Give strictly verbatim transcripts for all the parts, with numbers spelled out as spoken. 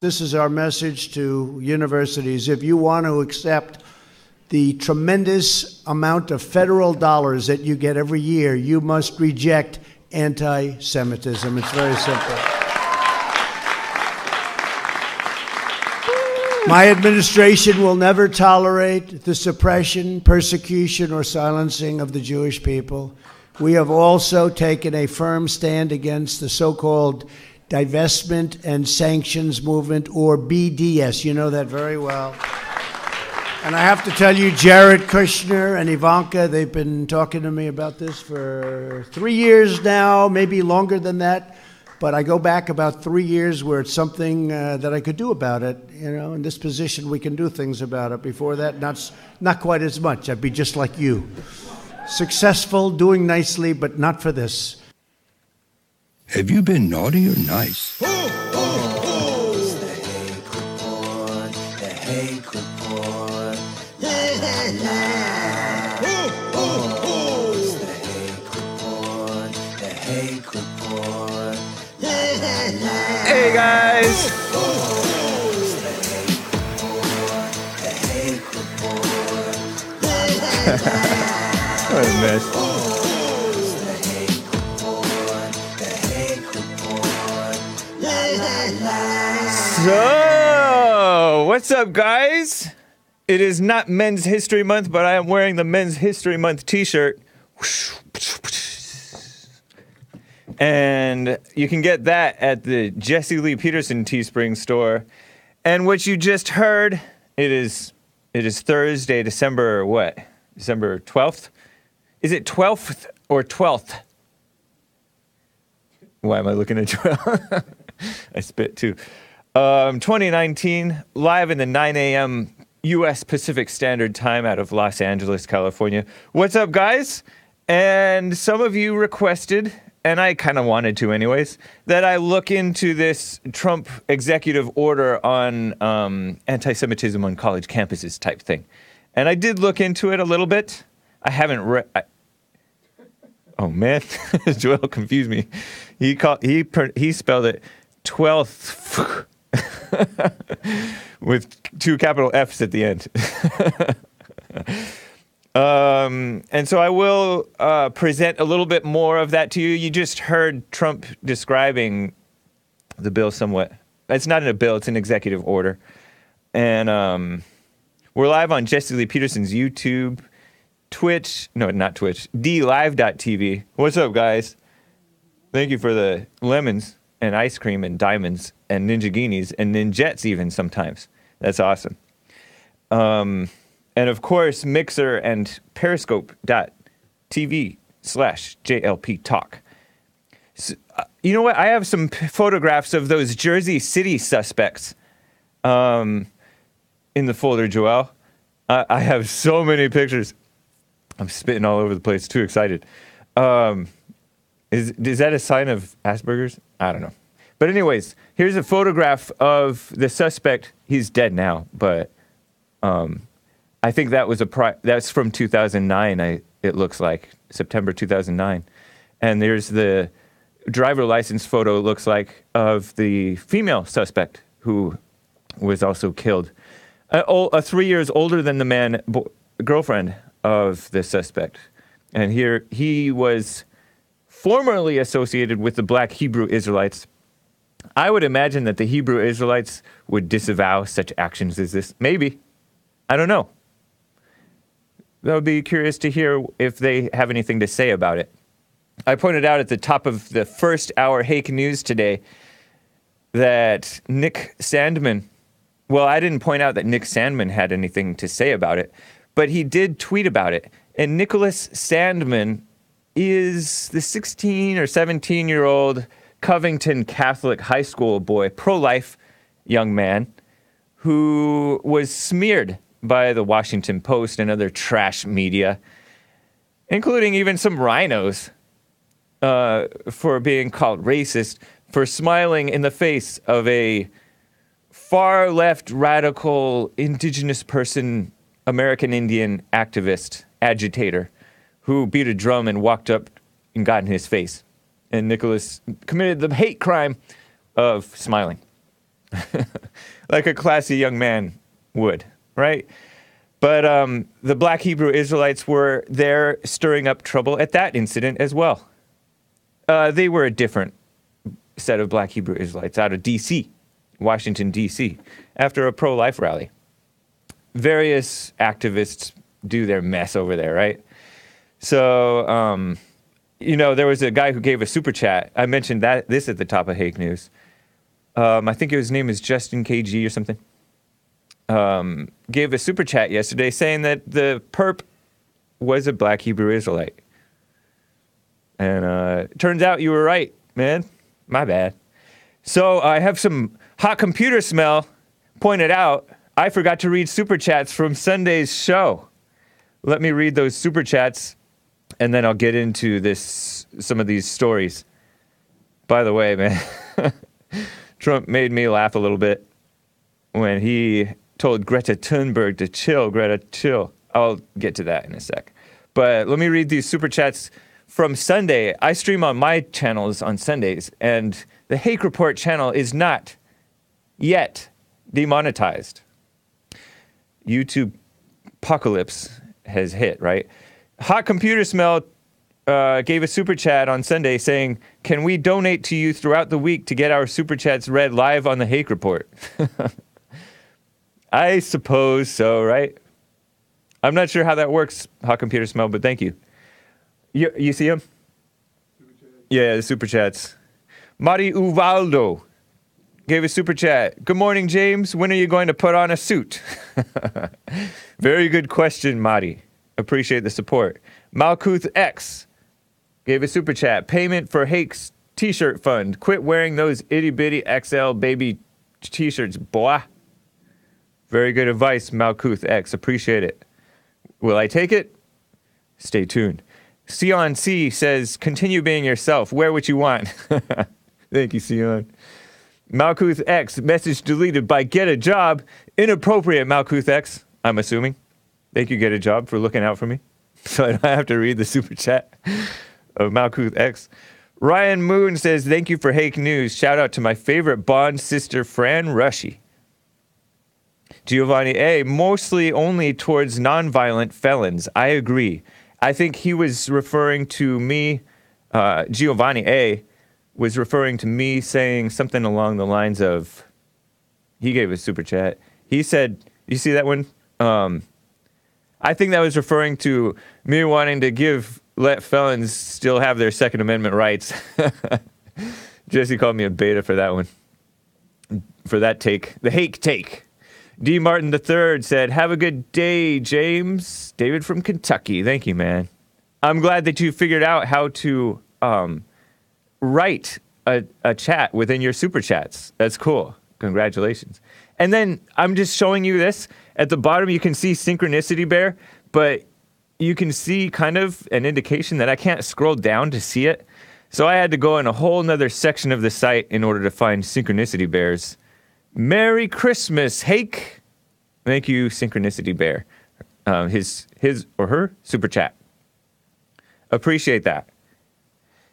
This is our message to universities. If you want to accept the tremendous amount of federal dollars that you get every year, you must reject anti-Semitism. It's very simple. My administration will never tolerate the suppression, persecution, or silencing of the Jewish people. We have also taken a firm stand against the so-called divestment and sanctions movement, or B D S. You know that very well. And I have to tell you, Jared Kushner and Ivanka, they've been talking to me about this for three years now, maybe longer than that. But I go back about three years where it's something uh, that I could do about it. You know, in this position, we can do things about it. Before that, not, not quite as much. I'd be just like you. Successful, doing nicely, but not for this. Have you been naughty or nice? Oh, oh, oh. It's the Hake Report, the Hake Report, la, la, la. Oh, oh, oh. It's the Hake Report, the Hake Report, la, la, la. Hey, guys. Oh, oh, oh. It's the Hake Report, the Hake Report, la, la, la. What a mess. Oh. So, what's up, guys? It is not Men's History Month, but I am wearing the Men's History Month t-shirt. And you can get that at the Jesse Lee Peterson Teespring store. And what you just heard, it is it is Thursday, December what? December twelfth? Is it twelfth or twelfth? Why am I looking at twelve? I spit too. Um, twenty nineteen, live in the nine a.m. U S Pacific Standard Time out of Los Angeles, California. What's up, guys? And some of you requested, and I kind of wanted to anyways, that I look into this Trump executive order on um, anti-Semitism on college campuses type thing. And I did look into it a little bit. I haven't read... Oh, man. Joelle confused me. He, call- he, per- he spelled it twelfth... with two capital F's at the end. um, and so I will uh, present a little bit more of that to you. You just heard Trump describing the bill somewhat. It's not in a bill, it's an executive order. And um, we're live on Jesse Lee Peterson's YouTube, Twitch, no, not Twitch, D live dot t v. What's up, guys? Thank you for the lemons and ice cream and diamonds and ninjaginis and ninjets even sometimes. That's awesome. Um, and of course, Mixer and Periscope dot t v slash J L P Talk. So, uh, you know what? I have some p- photographs of those Jersey City suspects um, in the folder, Joelle. I-, I have so many pictures. I'm spitting all over the place. Too excited. Um, is is that a sign of Asperger's? I don't know. But anyways, here's a photograph of the suspect. He's dead now, but um, I think that was a pri- that's from two thousand nine. I it looks like September two thousand nine, and there's the driver license photo. It looks like of the female suspect who was also killed. A, a three years older than the man bo- girlfriend of the suspect, and here he was formerly associated with the black Hebrew Israelites. I would imagine that the Hebrew Israelites would disavow such actions as this. Maybe. I don't know. I would be curious to hear if they have anything to say about it. I pointed out at the top of the first hour Hake News today that Nick Sandmann, well, I didn't point out that Nick Sandmann had anything to say about it, but he did tweet about it. And Nicholas Sandmann is the sixteen or seventeen-year-old Covington Catholic high school boy, pro-life young man, who was smeared by the Washington Post and other trash media, including even some rhinos, uh, for being called racist, for smiling in the face of a far-left, radical, indigenous person, American Indian activist, agitator, who beat a drum and walked up and got in his face. And Nicholas committed the hate crime of smiling. like a classy young man would, right? But um, the black Hebrew Israelites were there stirring up trouble at that incident as well. Uh, they were a different set of black Hebrew Israelites out of D C, Washington, D C, after a pro-life rally. Various activists do their mess over there, right? So, um, you know, there was a guy who gave a super chat. I mentioned that this at the top of Hake News. Um, I think his name is Justin K G or something. Um, gave a super chat yesterday saying that the perp was a black Hebrew Israelite. And uh, turns out you were right, man. My bad. So I have some hot computer smell pointed out. I forgot to read super chats from Sunday's show. Let me read those super chats, and then I'll get into this, some of these stories. By the way, man, Trump made me laugh a little bit when he told Greta Thunberg to chill, Greta, chill. I'll get to that in a sec. But let me read these super chats from Sunday. I stream on my channels on Sundays, and the Hake Report channel is not yet demonetized. YouTube apocalypse has hit, right? Hot Computer Smell uh, gave a super chat on Sunday saying, can we donate to you throughout the week to get our super chats read live on the Hake Report? I suppose so, right? I'm not sure how that works, Hot Computer Smell, but thank you. You, you see him? Yeah, the super chats. Mari Uvaldo gave a super chat. Good morning, James. When are you going to put on a suit? Very good question, Mari. Appreciate the support. Malkuth X gave a super chat. Payment for Hake's t-shirt fund. Quit wearing those itty-bitty X L baby t-shirts, boy. Very good advice, Malkuth X. Appreciate it. Will I take it? Stay tuned. Sion C says, continue being yourself. Wear what you want. Thank you, Sion. Malkuth X, message deleted by Get a Job. Inappropriate, Malkuth X, I'm assuming. Thank you, Get a Job, for looking out for me. So I don't have to read the super chat of Malkuth X. Ryan Moon says, thank you for Hake News. Shout out to my favorite Bond sister, Fran Rushy. Giovanni A, mostly only towards nonviolent felons. I agree. I think he was referring to me, uh, Giovanni A, was referring to me saying something along the lines of, he gave a super chat. He said, you see that one? Um, I think that was referring to me wanting to give, let felons still have their Second Amendment rights. Jesse called me a beta for that one. For that take. The Hake take. D. Martin the third said, have a good day, James. David from Kentucky. Thank you, man. I'm glad that you figured out how to, um... write a, a chat within your super chats. That's cool. Congratulations. And then I'm just showing you this. At the bottom, you can see Synchronicity Bear, but you can see kind of an indication that I can't scroll down to see it. So I had to go in a whole nother section of the site in order to find Synchronicity Bear's Merry Christmas, Hake. Thank you, Synchronicity Bear. Um, his, his or her super chat. Appreciate that.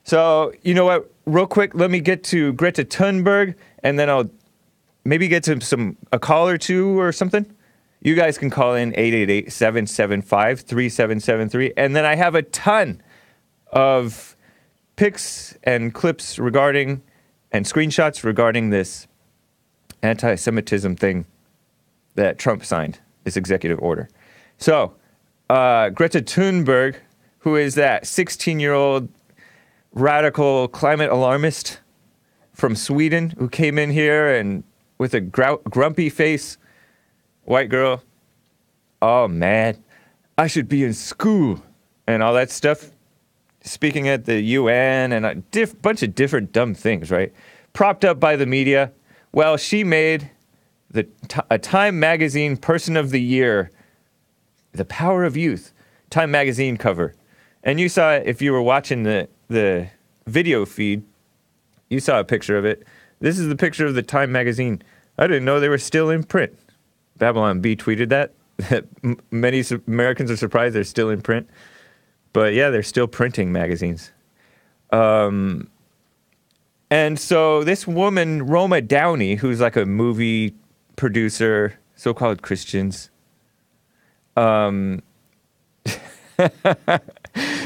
So, you know what, real quick, let me get to Greta Thunberg, and then I'll maybe get to some a call or two or something. You guys can call in eight eight eight, seven seven five, three seven seven three, and then I have a ton of pics and clips regarding, and screenshots regarding this anti-Semitism thing that Trump signed, this executive order. So, uh, Greta Thunberg, who is that sixteen-year-old radical climate alarmist from Sweden who came in here and with a grou- grumpy face, white girl, oh man, I should be in school, and all that stuff, speaking at the U N and a diff- bunch of different dumb things, right? Propped up by the media. Well, she made the t- a Time Magazine Person of the Year, The Power of Youth, Time Magazine cover. And you saw it if you were watching the the video feed. You saw a picture of it. This is the picture of the Time Magazine. I didn't know they were still in print. Babylon B tweeted that. that many su- Americans are surprised they're still in print. But yeah, they're still printing magazines. Um, And so this woman, Roma Downey, who's like a movie producer, so-called Christians. Um,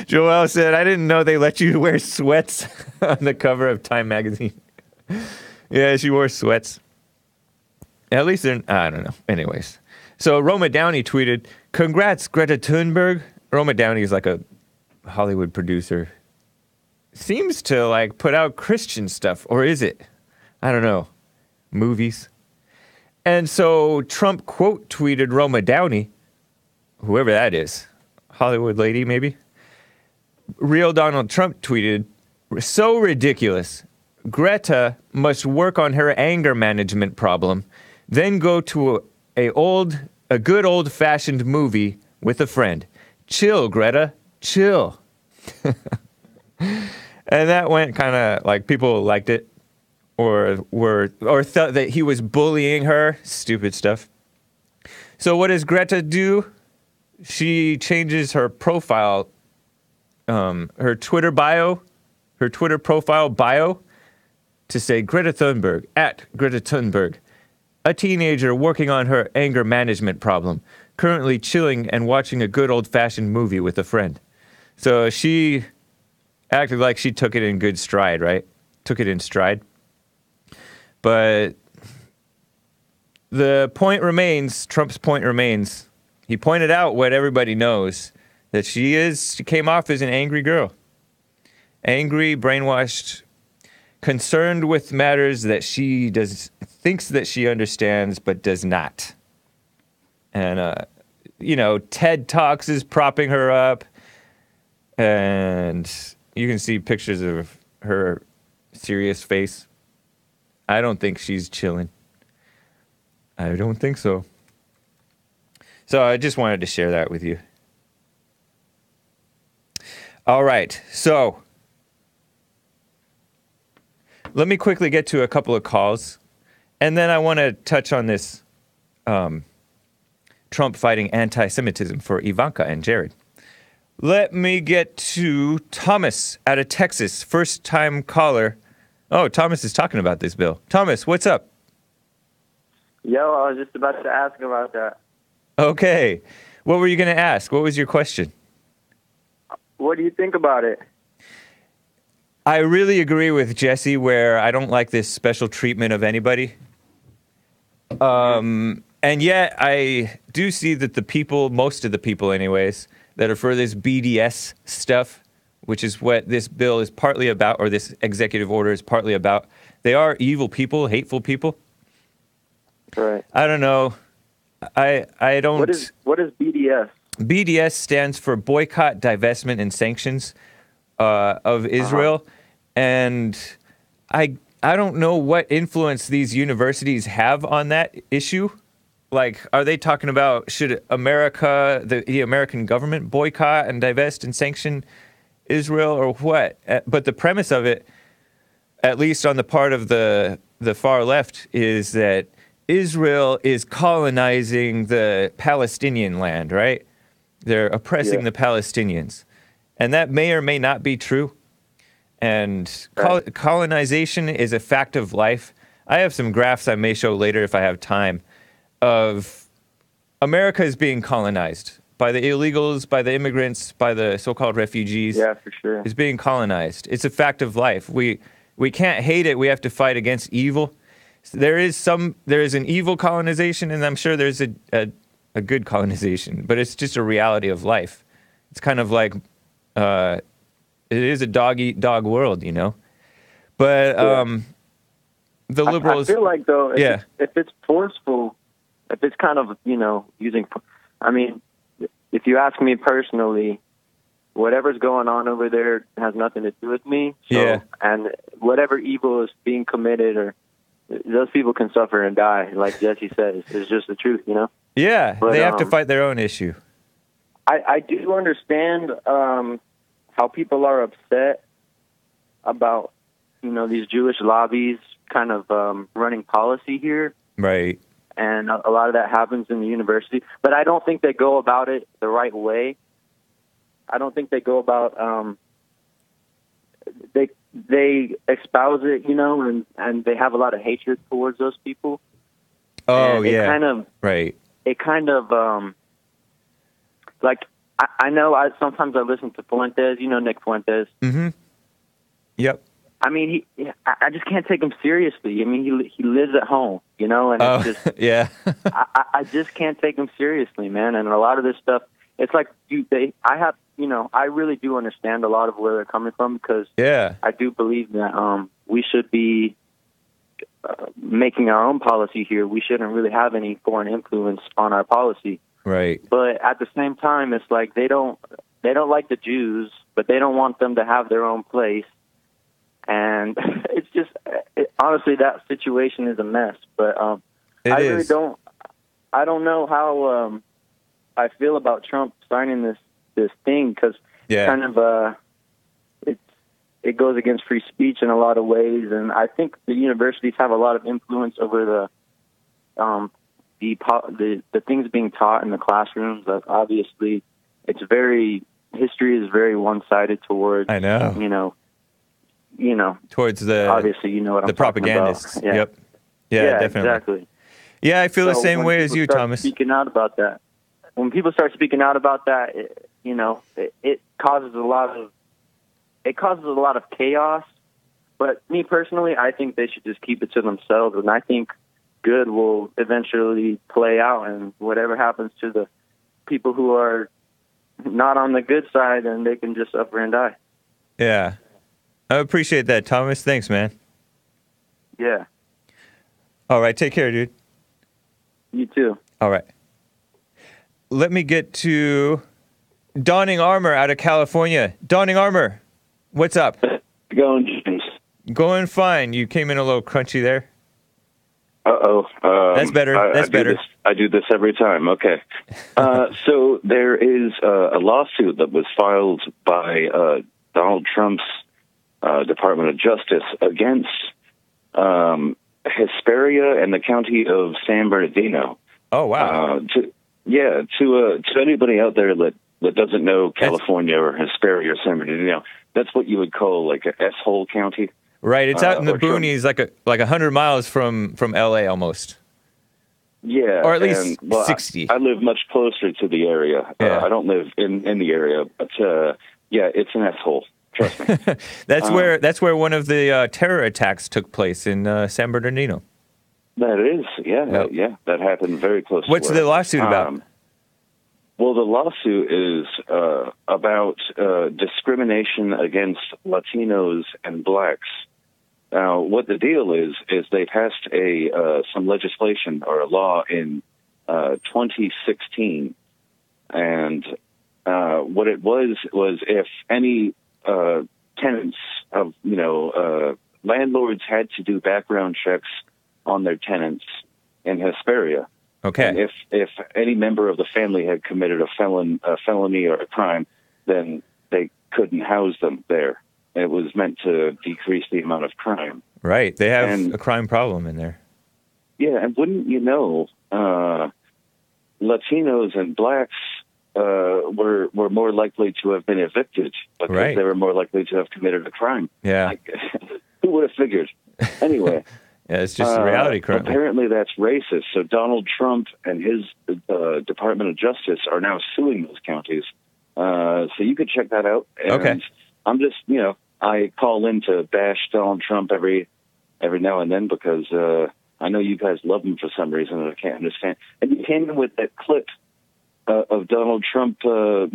Joelle said, I didn't know they let you wear sweats on the cover of Time Magazine. Yeah, she wore sweats. At least they're, I don't know. Anyways. So Roma Downey tweeted, congrats, Greta Thunberg. Roma Downey is like a Hollywood producer. Seems to, like, put out Christian stuff, or is it? I don't know. Movies. And so Trump quote tweeted Roma Downey, whoever that is, Hollywood lady maybe. Real Donald Trump tweeted, so ridiculous. Greta must work on her anger management problem, then go to a, a old, a good old-fashioned movie with a friend. Chill, Greta. Chill. And that went kind of like people liked it, or were, or thought that he was bullying her. Stupid stuff. So what does Greta do? She changes her profile, um, her Twitter bio, her Twitter profile bio, to say Greta Thunberg, at Greta Thunberg, a teenager working on her anger management problem, currently chilling and watching a good old-fashioned movie with a friend. So she acted like she took it in good stride, right? Took it in stride. But the point remains, Trump's point remains, he pointed out what everybody knows, that she is, she came off as an angry girl. Angry, brainwashed, concerned with matters that she does, thinks that she understands, but does not. And, uh, you know, TED Talks is propping her up, and you can see pictures of her serious face. I don't think she's chilling. I don't think so. So I just wanted to share that with you. All right, so let me quickly get to a couple of calls, and then I want to touch on this um, Trump fighting anti-Semitism for Ivanka and Jared. Let me get to Thomas out of Texas, first-time caller. Oh, Thomas is talking about this bill. Thomas, what's up? Yo, I was just about to ask about that. Okay. What were you going to ask? What was your question? What do you think about it? I really agree with Jesse where I don't like this special treatment of anybody. Um, and yet I do see that the people, most of the people anyways, that are for this B D S stuff, which is what this bill is partly about, or this executive order is partly about. They are evil people, hateful people. Right. I don't know. I I don't... What is, what is B D S? B D S stands for Boycott, Divestment, and Sanctions uh, of Israel. Uh-huh. And I, I don't know what influence these universities have on that issue. Like, are they talking about should America, the, the American government, boycott and divest and sanction Israel or what? But the premise of it, at least on the part of the the far left, is that Israel is colonizing the Palestinian land, right? They're oppressing yeah. the Palestinians. And that may or may not be true. And col- colonization is a fact of life. I have some graphs I may show later if I have time. Of America is being colonized by the illegals, by the immigrants, by the so-called refugees. Yeah, for sure. It's being colonized. It's a fact of life. We we can't hate it. We have to fight against evil. There is some. There is an evil colonization, and I'm sure there's a, a, a good colonization. But it's just a reality of life. It's kind of like uh, it is a dog-eat-dog world, you know. But um, the liberals. I, I feel like though, if yeah. it's, if it's forceful. If it's kind of, you know, using, I mean, if you ask me personally, whatever's going on over there has nothing to do with me. So, yeah. And whatever evil is being committed, or those people can suffer and die, like Jesse says. It's just the truth, you know? Yeah, but, they have um, to fight their own issue. I, I do understand um, how people are upset about, you know, these Jewish lobbies kind of um, running policy here. Right. And a lot of that happens in the university. But I don't think they go about it the right way. I don't think they go about um, they they espouse it, you know, and, and they have a lot of hatred towards those people. Oh, and it yeah. Kind of, right. It kind of, um, like, I, I know I sometimes I listen to Fuentes, you know, Nick Fuentes. Mm-hmm. Yep. I mean, he, I just can't take him seriously. I mean, he he lives at home, you know, and oh, it's just, yeah. I, I just can't take him seriously, man. And a lot of this stuff, it's like, dude, they, I have, you know, I really do understand a lot of where they're coming from because yeah. I do believe that um, we should be uh, making our own policy here. We shouldn't really have any foreign influence on our policy. Right. But at the same time, it's like they don't they don't like the Jews, but they don't want them to have their own place. And it's just, it, honestly, that situation is a mess. But um, I is. really don't, I don't know how um, I feel about Trump signing this, this thing because yeah. kind of uh, it, it goes against free speech in a lot of ways. And I think the universities have a lot of influence over the um, the, the the things being taught in the classrooms. Obviously, it's very, history is very one-sided towards, I know. you know, you know, towards the obviously you know what the I'm propagandists. About. Yeah. Yep. Yeah, yeah, definitely. Exactly. Yeah, I feel so the same way as you, Thomas. Speaking out about that, when people start speaking out about that, it, you know, it, it causes a lot of it causes a lot of chaos. But me personally, I think they should just keep it to themselves, and I think good will eventually play out. And whatever happens to the people who are not on the good side, then they can just suffer and die. Yeah. I appreciate that, Thomas. Thanks, man. Yeah. All right. Take care, dude. You too. All right. Let me get to Dawning Armor out of California. Dawning Armor, what's up? Going James. Going fine. You came in a little crunchy there. Uh-oh. Um, That's better. I, That's I better. Do this, I do this every time. Okay. Uh, so there is uh, a lawsuit that was filed by uh, Donald Trump's Uh, Department of Justice against um, Hesperia and the county of San Bernardino. Oh, wow. Uh, to, yeah, to uh, to anybody out there that, that doesn't know California that's, or Hesperia or San Bernardino, that's what you would call like an S-hole county. Right, it's out uh, in the boonies Trump. like a like one hundred miles from, from L A almost. Yeah. Or at least and, well, sixty. I, I live much closer to the area. Yeah. Uh, I don't live in, in the area, but uh, yeah, it's an S-hole. Trust me. that's um, where that's where one of the uh, terror attacks took place in uh, San Bernardino. That is, yeah, yep. yeah, that happened very close. What's to What's the lawsuit about? Um, well, the lawsuit is uh, about uh, discrimination against Latinos and blacks. Now, what the deal is is they passed a uh, some legislation or a law in uh, twenty sixteen, and uh, what it was was if any Uh, tenants of, you know, uh, landlords had to do background checks on their tenants in Hesperia. Okay. And if if any member of the family had committed a felon a felony or a crime, then they couldn't house them there. It was meant to decrease the amount of crime. Right. They have and, a crime problem in there. Yeah, and wouldn't you know, uh, Latinos and blacks Uh, were were more likely to have been evicted because right. they were more likely to have committed a crime. Yeah, like, who would have figured? Anyway, yeah, it's just uh, the reality. Currently. Apparently, that's racist. So Donald Trump and his uh, Department of Justice are now suing those counties. Uh, so you could check that out. And okay, I'm just you know I call in to bash Donald Trump every every now and then because uh, I know you guys love him for some reason and I can't understand. And you came in with that clip. Uh, of Donald Trump uh,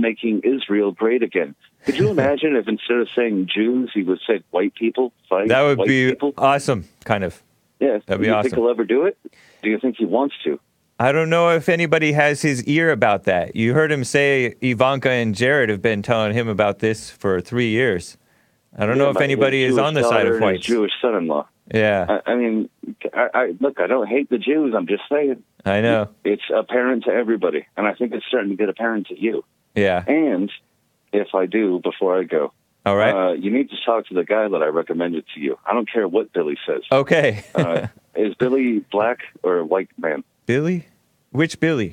making Israel great again. Could you imagine if instead of saying Jews, he would say white people? Fight, that would white be people? awesome, kind of. Yeah. That'd be do you awesome. think he'll ever do it? Do you think he wants to? I don't know if anybody has his ear about that. You heard him say Ivanka and Jared have been telling him about this for three years. I don't yeah, know if anybody is Jewish on the side of whites. Jewish son-in-law. Yeah. I, I mean, I, I, look, I don't hate the Jews. I'm just saying. I know. It's apparent to everybody, and I think it's starting to get apparent to you. Yeah. And if I do, before I go, all right, uh, you need to talk to the guy that I recommended to you. I don't care what Billy says. Okay. uh, is Billy black or a white man? Billy? Which Billy?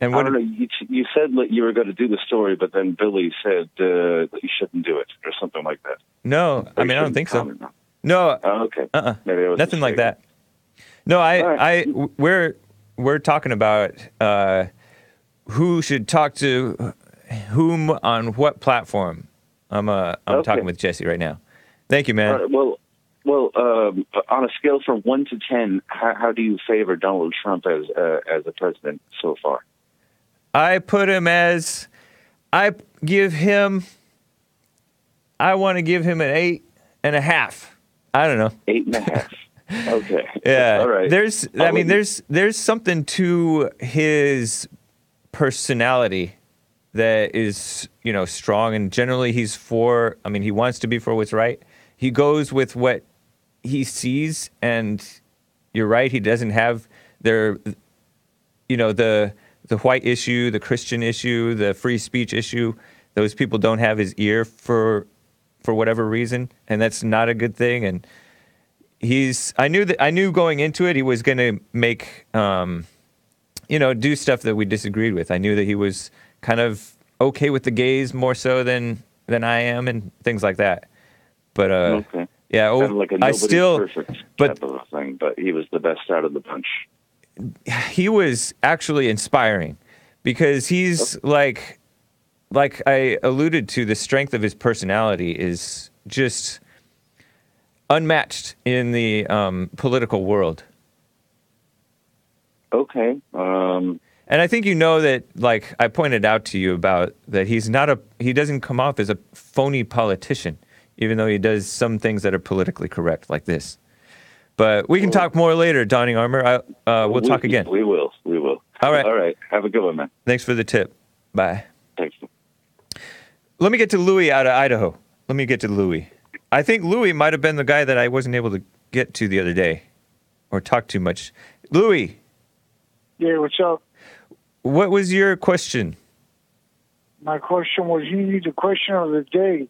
And what I don't know, you, you said you were going to do the story, but then Billy said uh, that you shouldn't do it or something like that. No, I mean, I don't think so. No. Oh, okay. Uh-uh. Maybe I was Nothing mistaken. like that. No, I, right. I, we're, we're talking about uh, who should talk to whom on what platform. I'm, uh, I'm okay. talking with Jesse right now. Thank you, man. All right, well, well, um, on a scale from one to ten, how, how do you favor Donald Trump as uh, as a president so far? I put him as, I give him, I want to give him an eight and a half. I don't know. Eight and a half. Okay. Yeah. All right. There's, I mean, there's, there's something to his personality that is, you know, strong. And generally he's for, I mean, he wants to be for what's right. He goes with what he sees, and you're right. He doesn't have their, you know, the, the white issue, the Christian issue, the free speech issue. Those people don't have his ear for, for whatever reason. And that's not a good thing. And He's. I knew that. I knew going into it, he was going to make, um, you know, do stuff that we disagreed with. I knew that he was kind of okay with the gays more so than than I am, and things like that. But uh, okay. yeah, oh, like I still. Perfect but, type of thing, but he was the best out of the bunch. He was actually inspiring, because he's okay. like, like I alluded to, the strength of his personality is just unmatched in the um, political world. Okay. Um, and I think you know that, like I pointed out to you about, that he's not a, he doesn't come off as a phony politician, even though he does some things that are politically correct, like this. But we can talk more later, Donnie Armour. I, uh, we'll we, talk again. We will. We will. All right. All right. Have a good one, man. Thanks for the tip. Bye. Thanks. Let me get to Louie out of Idaho. Let me get to Louie. I think Louie might have been the guy that I wasn't able to get to the other day, or talk too much. Louie. Yeah, what's up? What was your question? My question was, you need a question of the day.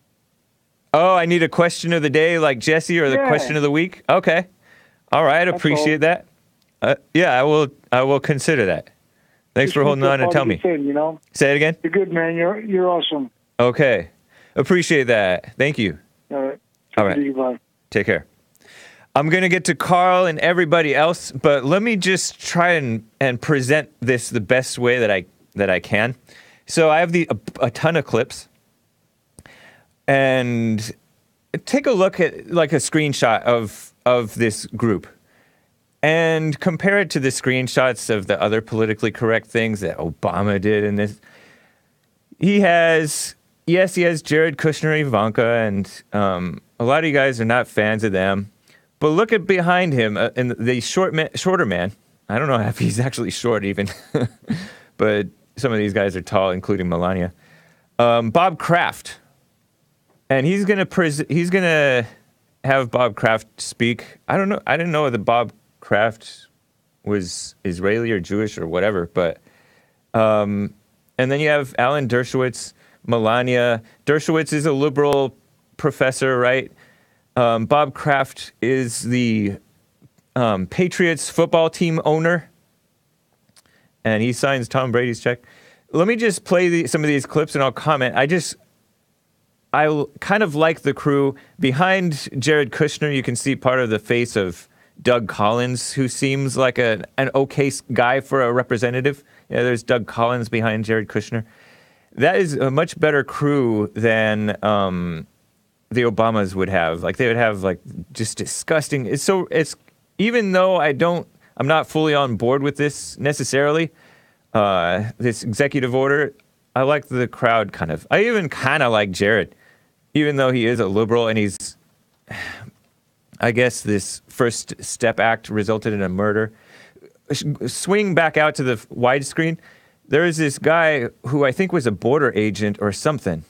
Oh, I need a question of the day, like Jesse, or yeah. the question of the week? Okay. All right, That's appreciate all. that. Uh, yeah, I will I will consider that. Thanks Just for holding on and tell me. Thing, you know? Say it again? You're good, man. You're, you're awesome. Okay. Appreciate that. Thank you. All right. All right. Take care. I'm going to get to Carl and everybody else, but let me just try and, and present this the best way that I that I can. So I have the a, a ton of clips. And take a look at like a screenshot of of this group and compare it to the screenshots of the other politically correct things that Obama did in this. He has Yes, he has Jared Kushner, Ivanka, and um, a lot of you guys are not fans of them. But look at behind him, uh, and the short man, shorter man. I don't know if he's actually short even, but some of these guys are tall, including Melania. Um, Bob Kraft, and he's gonna pres- he's gonna have Bob Kraft speak. I don't know. I didn't know whether Bob Kraft was Israeli or Jewish or whatever. But um, and then you have Alan Dershowitz. Melania. Dershowitz is a liberal professor, right? Um, Bob Kraft is the um, Patriots football team owner, and he signs Tom Brady's check. Let me just play the, some of these clips, and I'll comment. I just, I kind of like the crew. Behind Jared Kushner, you can see part of the face of Doug Collins, who seems like a, an okay guy for a representative. Yeah, there's Doug Collins behind Jared Kushner. That is a much better crew than um, the Obamas would have. Like they would have like just disgusting. It's so it's even though I don't, I'm not fully on board with this necessarily. Uh, this executive order, I like the crowd kind of. I even kind of like Jared, even though he is a liberal and he's, I guess this First Step Act resulted in a murder. Swing back out to the widescreen. There is this guy who I think was a border agent or something,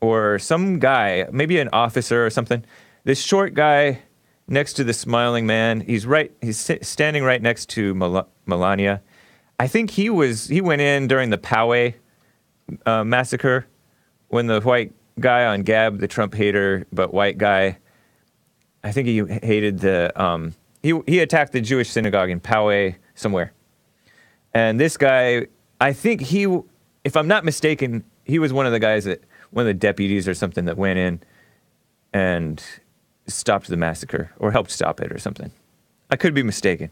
or some guy, maybe an officer or something. This short guy next to the smiling man, he's right, he's standing right next to Mel- Melania. I think he was, he went in during the Poway uh, massacre when the white guy on Gab, the Trump hater, but white guy, I think he hated the, um, he, he attacked the Jewish synagogue in Poway somewhere. And this guy I think he, if I'm not mistaken, he was one of the guys that, one of the deputies or something that went in and stopped the massacre or helped stop it or something. I could be mistaken.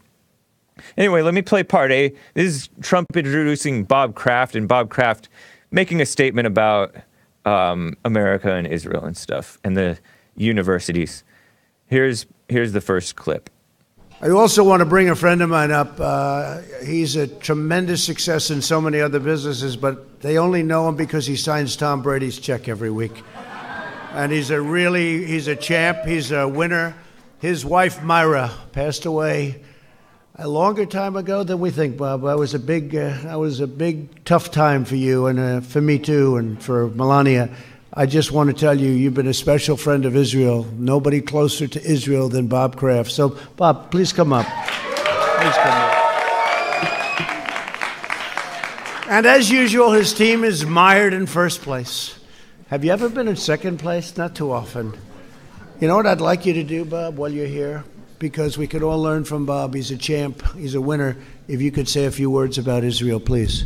Anyway, let me play part A. This is Trump introducing Bob Kraft and Bob Kraft making a statement about um, America and Israel and stuff and the universities. Here's here's the first clip. I also want to bring a friend of mine up. Uh, he's a tremendous success in so many other businesses, but they only know him because he signs Tom Brady's check every week. And he's a really, he's a champ. He's a winner. His wife, Myra, passed away a longer time ago than we think, Bob. I was a big, uh, I was a big tough time for you and uh, for me too, and for Melania. I just want to tell you, you've been a special friend of Israel. Nobody closer to Israel than Bob Kraft. So, Bob, please come up. Please come up. And as usual, his team is mired in first place. Have you ever been in second place? Not too often. You know what I'd like you to do, Bob, while you're here? Because we could all learn from Bob. He's a champ. He's a winner. If you could say a few words about Israel, please.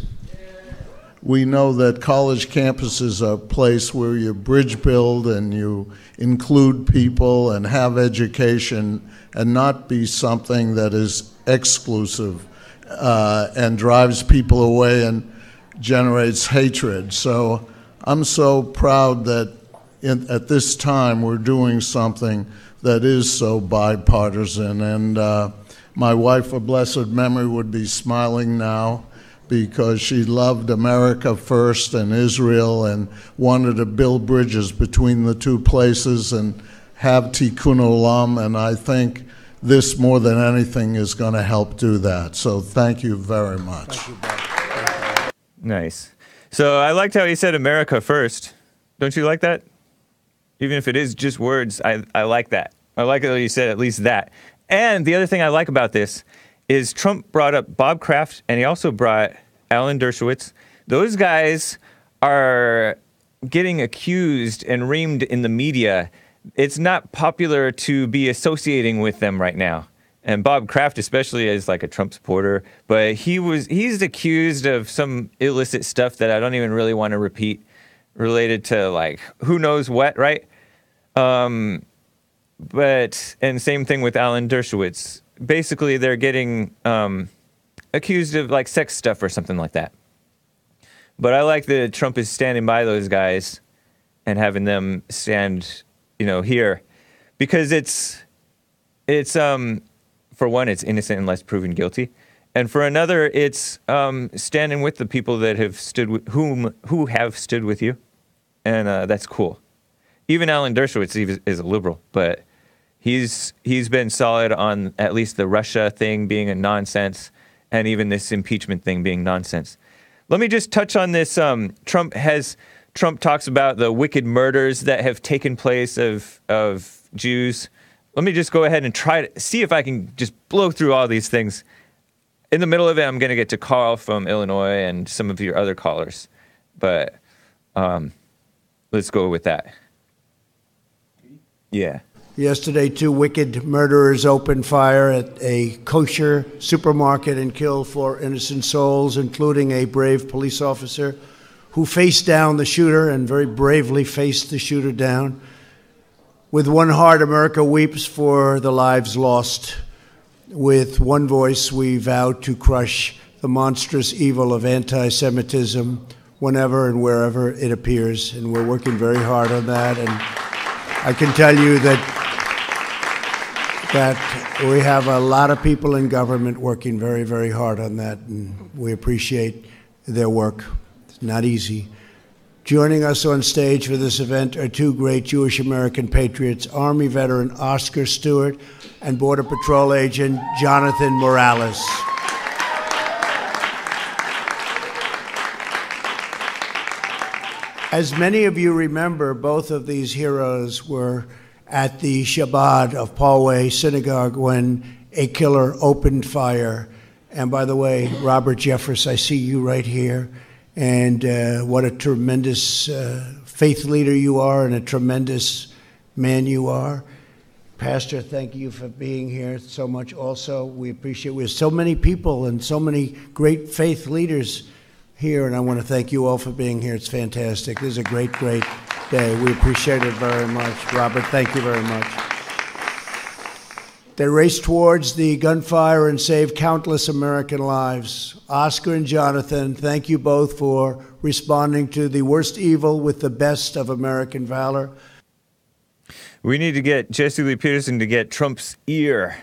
We know that college campus is a place where you bridge build and you include people and have education and not be something that is exclusive uh, and drives people away and generates hatred. So I'm so proud that in, at this time we're doing something that is so bipartisan, and uh, my wife, a blessed memory, would be smiling now because she loved America first and Israel and wanted to build bridges between the two places and have tikkun olam, and I think this more than anything is going to help do that. So thank you very much. Thank you, Bob. Thank you. Nice. So I liked how he said America first. Don't you like that? Even if it is just words, I, I like that. I like it that you said at least that. And the other thing I like about this is Trump brought up Bob Kraft, and he also brought Alan Dershowitz. Those guys are getting accused and reamed in the media. It's not popular to be associating with them right now. And Bob Kraft especially is like a Trump supporter, but he was he's accused of some illicit stuff that I don't even really want to repeat related to like who knows what, right? Um, but, and same thing with Alan Dershowitz. Basically, they're getting um, accused of like sex stuff or something like that. But I like that Trump is standing by those guys and having them stand, you know, here because it's, it's, um, for one, it's innocent unless proven guilty. And for another, it's um, standing with the people that have stood with, whom, who have stood with you. And uh, that's cool. Even Alan Dershowitz is a liberal, but he's he's been solid on at least the Russia thing being a nonsense and even this impeachment thing being nonsense. Let me just touch on this. Um, Trump has, Trump talks about the wicked murders that have taken place of, of Jews. Let me just go ahead and try to see if I can just blow through all these things. In the middle of it, I'm going to get to Carl from Illinois and some of your other callers. But um, let's go with that. Yeah. Yesterday, two wicked murderers opened fire at a kosher supermarket and killed four innocent souls, including a brave police officer who faced down the shooter and very bravely faced the shooter down. With one heart, America weeps for the lives lost. With one voice, we vow to crush the monstrous evil of anti-Semitism whenever and wherever it appears. And we're working very hard on that. And I can tell you that, that we have a lot of people in government working very, very hard on that. And we appreciate their work. It's not easy. Joining us on stage for this event are two great Jewish American patriots, Army veteran Oscar Stewart and Border Patrol agent Jonathan Morales. As many of you remember, both of these heroes were at the Shabbat of Poway Synagogue when a killer opened fire. And by the way, Robert Jeffress, I see you right here. And uh, what a tremendous uh, faith leader you are and a tremendous man you are. Pastor, thank you for being here so much also. We appreciate it. We have so many people and so many great faith leaders here, and I want to thank you all for being here. It's fantastic. This is a great, great day. We appreciate it very much. Robert, thank you very much. They raced towards the gunfire and saved countless American lives. Oscar and Jonathan, thank you both for responding to the worst evil with the best of American valor. We need to get Jesse Lee Peterson to get Trump's ear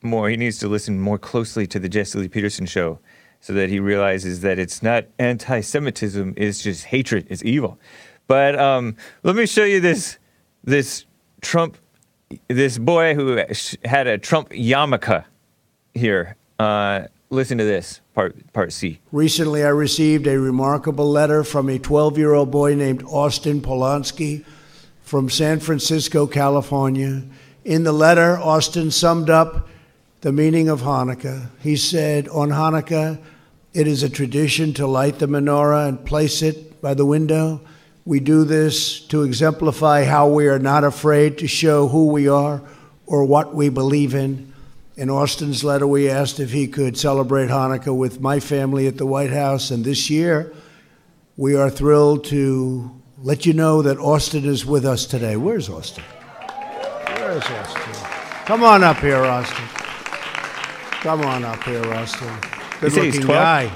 more. He needs to listen more closely to the Jesse Lee Peterson show so that he realizes that it's not anti-Semitism, it's just hatred, it's evil. But um, let me show you this, this Trump, this boy who had a Trump yarmulke here. Uh, listen to this, part, part C. Recently, I received a remarkable letter from a twelve-year-old boy named Austin Polanski from San Francisco, California. In the letter, Austin summed up the meaning of Hanukkah. He said, on Hanukkah, it is a tradition to light the menorah and place it by the window. We do this to exemplify how we are not afraid to show who we are or what we believe in. In Austin's letter, we asked if he could celebrate Hanukkah with my family at the White House. And this year, we are thrilled to let you know that Austin is with us today. Where's Austin? Where's Austin? Come on up here, Austin. Come on up here, Austin. Good-looking guy.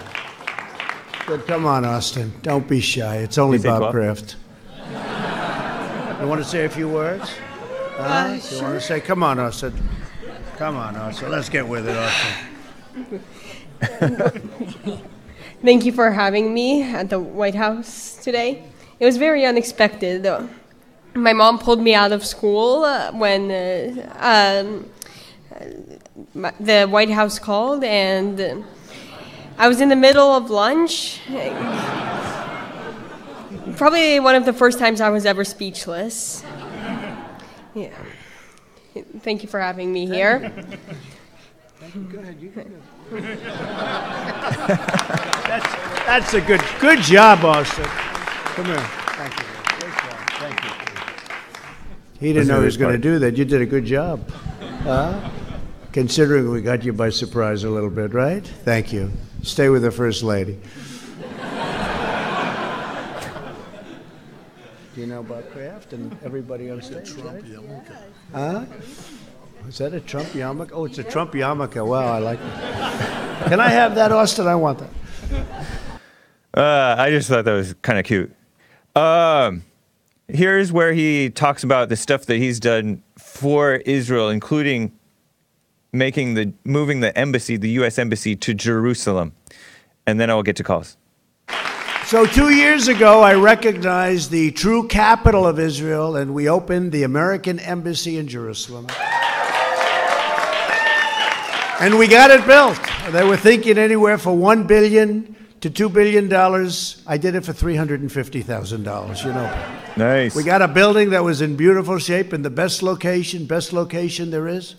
Good. Come on, Austin. Don't be shy. It's only Bob Kraft. You want to say a few words? Huh? Uh, you sure. want to say, come on, Austin. Come on, Austin. Let's get with it, Austin. Thank you for having me at the White House today. It was very unexpected. My mom pulled me out of school when uh, um, the White House called, and I was in the middle of lunch. Probably one of the first times I was ever speechless. Yeah. Thank you for having me here. Thank you. Go ahead. You can go. that's, that's a good, good job, Austin. Come here. Thank you. Great job. Thank you. He didn't That's know he was going to do that. You did a good job. Uh, considering we got you by surprise a little bit, right? Thank you. Stay with the First Lady. Do you know about Kraft and everybody on stage? Trump right? yarmulke. Huh? Is that a Trump yarmulke? Oh, it's a Trump yarmulke. Wow, I like that. Can I have that, Austin? I want that. Uh, I just thought that was kind of cute. Um, here's where he talks about the stuff that he's done for Israel, including making the moving the embassy, the U S embassy, to Jerusalem. And then I'll get to calls. So two years ago, I recognized the true capital of Israel, and we opened the American embassy in Jerusalem. And we got it built. They were thinking anywhere for one billion dollars to two billion dollars. I did it for three hundred fifty thousand dollars, you know. Nice. We got a building that was in beautiful shape in the best location, best location there is.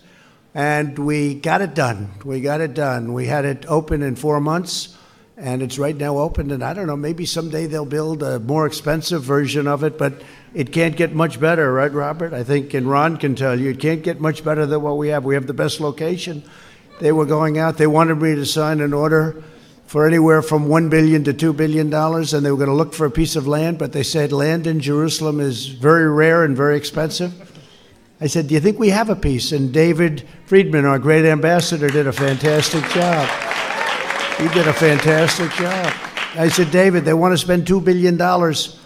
And we got it done. We got it done. We had it open in four months, and it's right now open. And I don't know, maybe someday they'll build a more expensive version of it, but it can't get much better, right, Robert? I think, and Ron can tell you, it can't get much better than what we have. We have the best location. They were going out. They wanted me to sign an order for anywhere from one billion dollars to two billion dollars, and they were going to look for a piece of land, but they said land in Jerusalem is very rare and very expensive. I said, do you think we have a piece? And David Friedman, our great ambassador, did a fantastic job. He did a fantastic job. I said, David, they want to spend two billion dollars.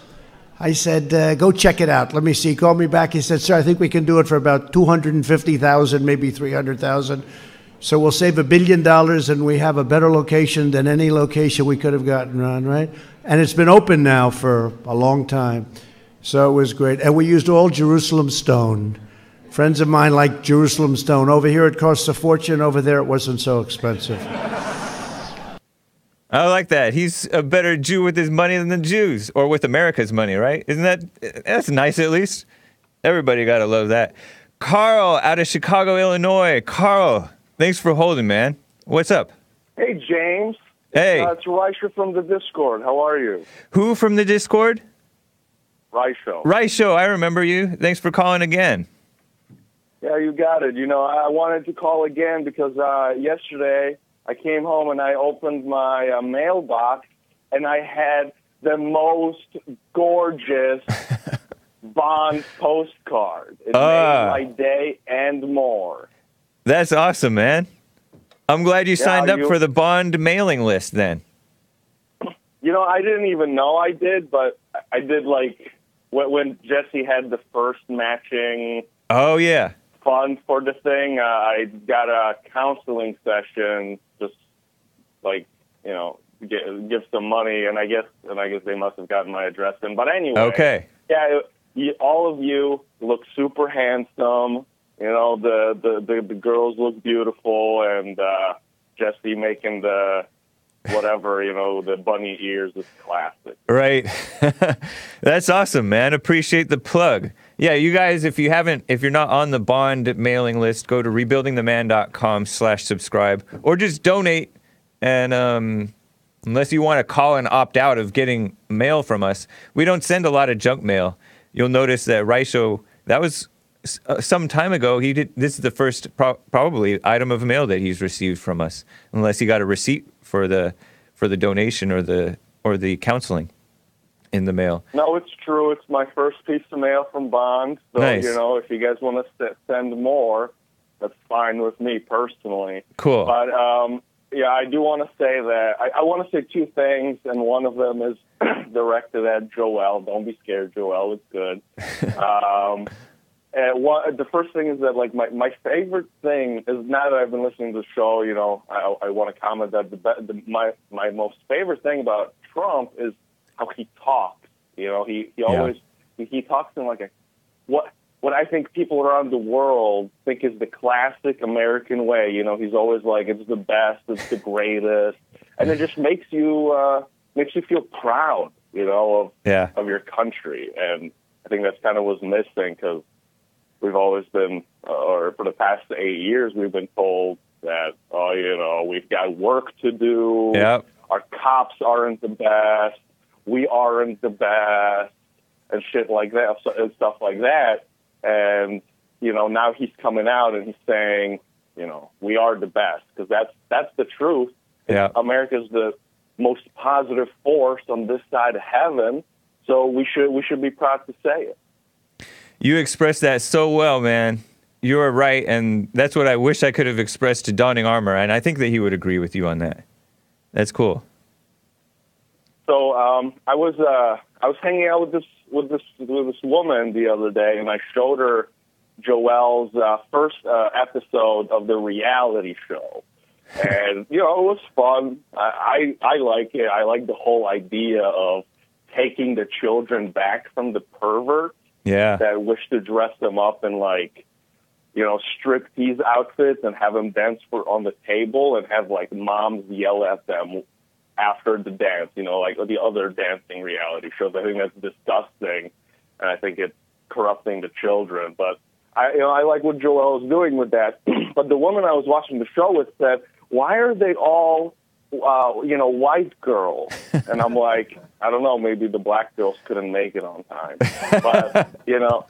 I said, uh, go check it out. Let me see. He called me back. He said, sir, I think we can do it for about two hundred fifty thousand dollars, maybe three hundred thousand dollars. So we'll save a billion dollars, and we have a better location than any location we could have gotten on, right? And it's been open now for a long time. So it was great. And we used all Jerusalem stone. Friends of mine like Jerusalem stone. Over here it costs a fortune. Over there it wasn't so expensive. I like that. He's a better Jew with his money than the Jews, or with America's money, right? Isn't that, that's nice at least? Everybody got to love that. Carl out of Chicago, Illinois. Carl, thanks for holding, man. What's up? Hey, James. Hey. Uh, it's Reisha from the Discord. How are you? Who from the Discord? Reisha. Reisha, I remember you. Thanks for calling again. Yeah, you got it. You know, I wanted to call again because uh, yesterday I came home and I opened my uh, mailbox, and I had the most gorgeous Bond postcard. It uh, made my day and more. That's awesome, man. I'm glad you yeah, signed up you, for the Bond mailing list then. You know, I didn't even know I did, but I did, like, when Jesse had the first matching oh yeah fund for the thing, uh, I got a counseling session, just, like, you know, get, give some money, and I guess and I guess they must have gotten my address in. But anyway. Okay. Yeah, you, all of you look super handsome. You know, the, the, the, the girls look beautiful, and uh, Jesse making the whatever, you know, the bunny ears is classic. Right. That's awesome, man. Appreciate the plug. Yeah, you guys, if you haven't, if you're not on the Bond mailing list, go to rebuildingtheman.com slash subscribe, or just donate. And um, unless you want to call and opt out of getting mail from us, we don't send a lot of junk mail. You'll notice that Raisho, that was... Uh, some time ago, he did. This is the first pro- probably item of mail that he's received from us, unless he got a receipt for the for the donation or the or the counseling in the mail. No, it's true. It's my first piece of mail from Bond. So nice. You know, if you guys want to send more, that's fine with me personally. Cool. But um, yeah, I do want to say that I, I want to say two things, and one of them is directed at Joelle. Don't be scared, Joelle. It's good. Um, Uh, what, the first thing is that, like, my, my favorite thing is, now that I've been listening to the show, you know, I, I want to comment that the, the, my my most favorite thing about Trump is how he talks. You know, he, he always yeah. he, he talks in like a what what I think people around the world think is the classic American way. You know, he's always like, it's the best, it's the greatest, and it just makes you uh, makes you feel proud, you know, of yeah. of your country. And I think that's kind of what's missing, because we've always been, uh, or for the past eight years, we've been told that, oh, you know, we've got work to do. Yep. Our cops aren't the best. We aren't the best, and shit like that, and stuff like that. And, you know, now he's coming out and he's saying, you know, we are the best, because that's that's the truth. Yep. America's the most positive force on this side of heaven, so we should we should be proud to say it. You expressed that so well, man. You are right, and that's what I wish I could have expressed to Donning Armor, and I think that he would agree with you on that. That's cool. So um, I was uh, I was hanging out with this with this with this woman the other day, and I showed her Joelle's uh, first uh, episode of the reality show, and you know, it was fun. I, I I like it. I like the whole idea of taking the children back from the pervert. Yeah, that wish to dress them up in, like, you know, striptease outfits and have them dance for on the table and have, like, moms yell at them after the dance, you know, like the other dancing reality shows. I think that's disgusting, and I think it's corrupting the children. But I, you know, I like what Joelle is doing with that. But the woman I was watching the show with said, "Why are they all, uh, you know, white girls?" And I'm like, I don't know, maybe the black girls couldn't make it on time. But, you know,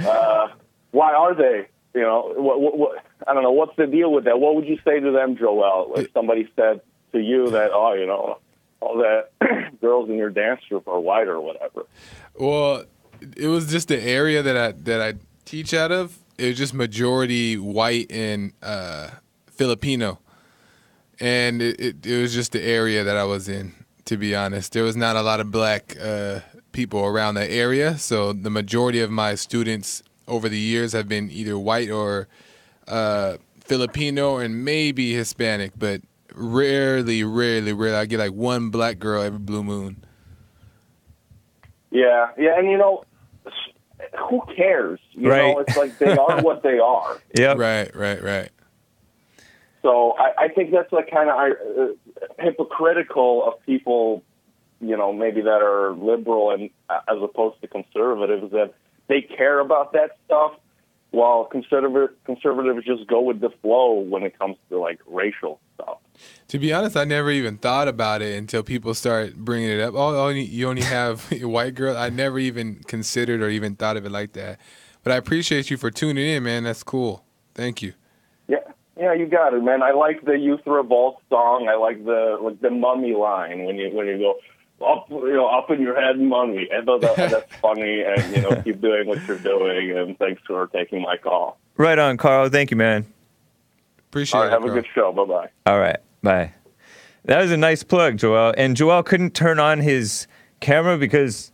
uh, why are they? You know, what, what, what, I don't know, what's the deal with that? What would you say to them, Joelle, if somebody said to you that, oh, you know, all that girls in your dance group are white or whatever? Well, it was just the area that I that I teach out of. It was just majority white and uh, Filipino. And it, it, it was just the area that I was in. To be honest, there was not a lot of black uh, people around the area, so the majority of my students over the years have been either white or uh, Filipino and maybe Hispanic, but rarely, rarely, rarely. I get like one black girl every blue moon. Yeah, yeah, and you know, who cares? You right. know, it's like they are what they are. Yeah, right, right, right. So I, I think that's like kind of uh, hypocritical of people, you know, maybe that are liberal and uh, as opposed to conservatives, that they care about that stuff, while conservative conservatives just go with the flow when it comes to like racial stuff. To be honest, I never even thought about it until people start bringing it up. Oh, oh you only have a white girl. I never even considered or even thought of it like that. But I appreciate you for tuning in, man. That's cool. Thank you. Yeah. Yeah, you got it, man. I like the Youth Revolt song. I like the like the mummy line when you when you go up, you know, up in your head, mummy. I thought that, that's funny, and you know, keep doing what you're doing. And thanks for taking my call. Right on, Carl. Thank you, man. Appreciate it. All right, it, have bro. a good show. Bye bye. All right, bye. That was a nice plug, Joelle. And Joelle couldn't turn on his camera because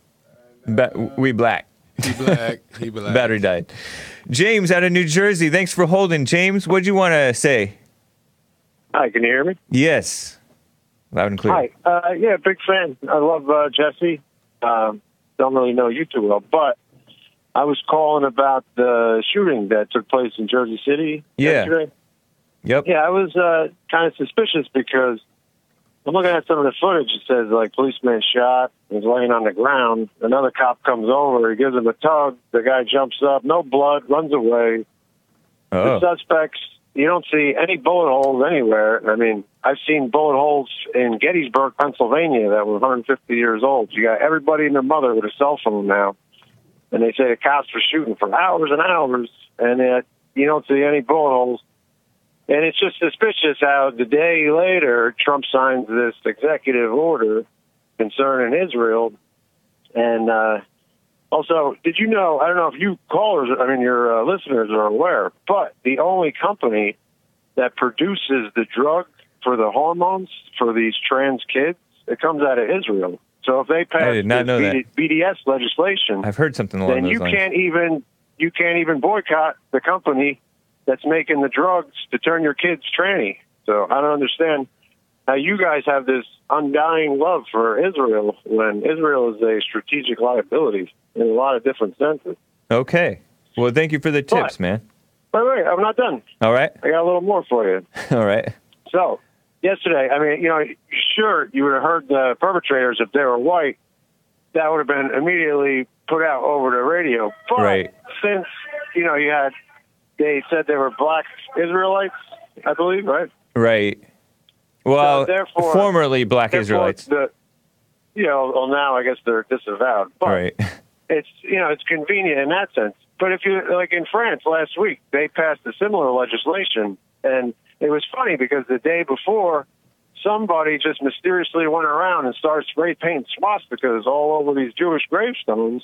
ba- we black. He black. He black. Battery died. James out of New Jersey. Thanks for holding, James. What do you want to say? Hi, can you hear me? Yes. Loud and clear. Hi. Uh, yeah, big fan. I love uh, Jesse. Um, don't really know you too well, but I was calling about the shooting that took place in Jersey City yeah. yesterday. Yep. Yeah, I was uh, kind of suspicious because I'm looking at some of the footage. It says, like, policeman shot, he's laying on the ground. Another cop comes over, he gives him a tug. The guy jumps up, no blood, runs away. Oh. The suspects, you don't see any bullet holes anywhere. I mean, I've seen bullet holes in Gettysburg, Pennsylvania, that were one hundred fifty years old. You got everybody and their mother with a cell phone now. And they say the cops were shooting for hours and hours, and uh, you don't see any bullet holes. And it's just suspicious how the day later Trump signs this executive order concerning Israel. And uh, also, did you know, I don't know if you callers, I mean, your uh, listeners are aware, but the only company that produces the drug for the hormones for these trans kids, it comes out of Israel. So if they pass this B D S legislation, I've heard something along those lines, then you can't even, you can't even boycott the company that's making the drugs to turn your kids tranny. So I don't understand how you guys have this undying love for Israel when Israel is a strategic liability in a lot of different senses. Okay. Well, thank you for the tips, but, man. Wait, wait, I'm not done. All right. I got a little more for you. All right. So yesterday, I mean, you know, sure, you would have heard the perpetrators if they were white. That would have been immediately put out over the radio. But right. since, you know, you had... They said they were black Israelites, I believe, right? Right. Well, so formerly black Israelites. The, you know, well, now I guess they're disavowed. But right. It's, you know, it's convenient in that sense. But if you, like in France last week, they passed a similar legislation. And it was funny because the day before, somebody just mysteriously went around and started spray painting swastikas all over these Jewish gravestones